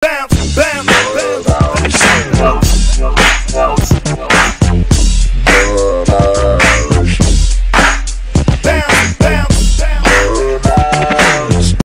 bounce.